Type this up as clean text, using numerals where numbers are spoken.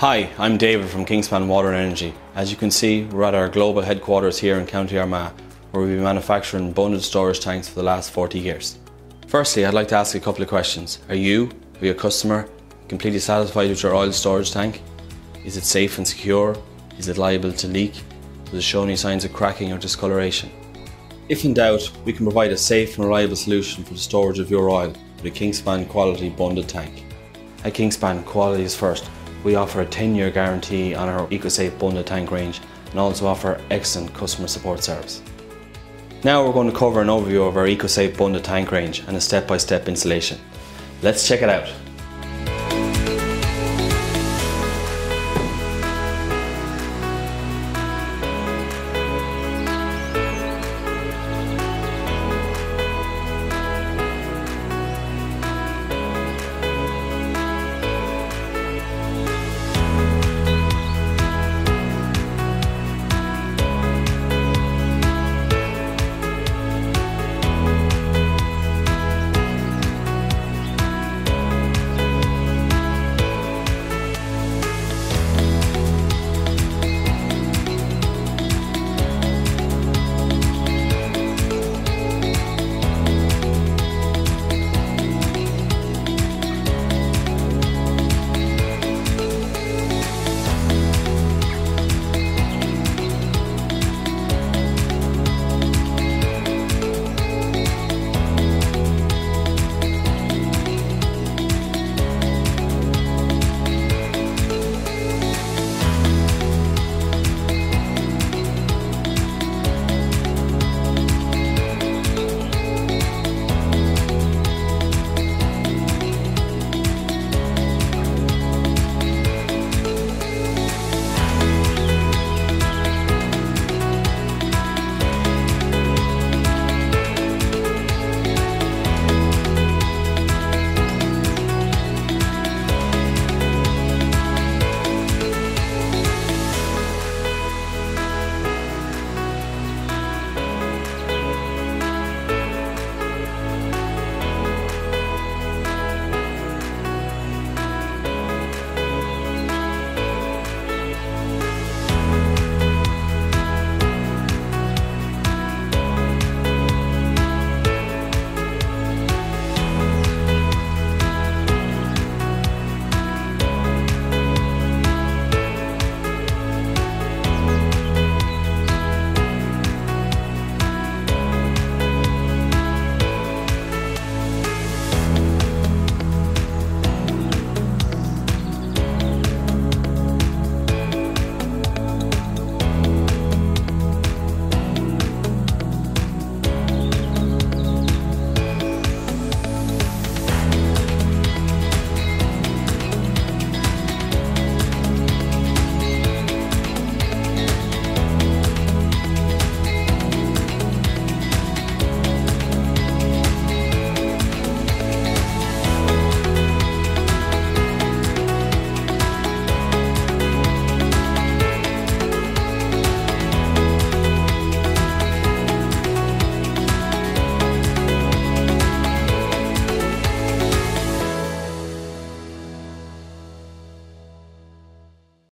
Hi, I'm David from Kingspan Water and Energy. As you can see, we're at our global headquarters here in County Armagh, where we've been manufacturing bonded storage tanks for the last 40 years. Firstly, I'd like to ask you a couple of questions. Are you, or your customer, completely satisfied with your oil storage tank? Is it safe and secure? Is it liable to leak? Does it show any signs of cracking or discoloration? If in doubt, we can provide a safe and reliable solution for the storage of your oil with a Kingspan quality bonded tank. At Kingspan, quality is first. We offer a 10-year guarantee on our EcoSafe Bunda tank range and also offer excellent customer support service. Now we're going to cover an overview of our EcoSafe Bunda tank range and a step-by-step installation. Let's check it out.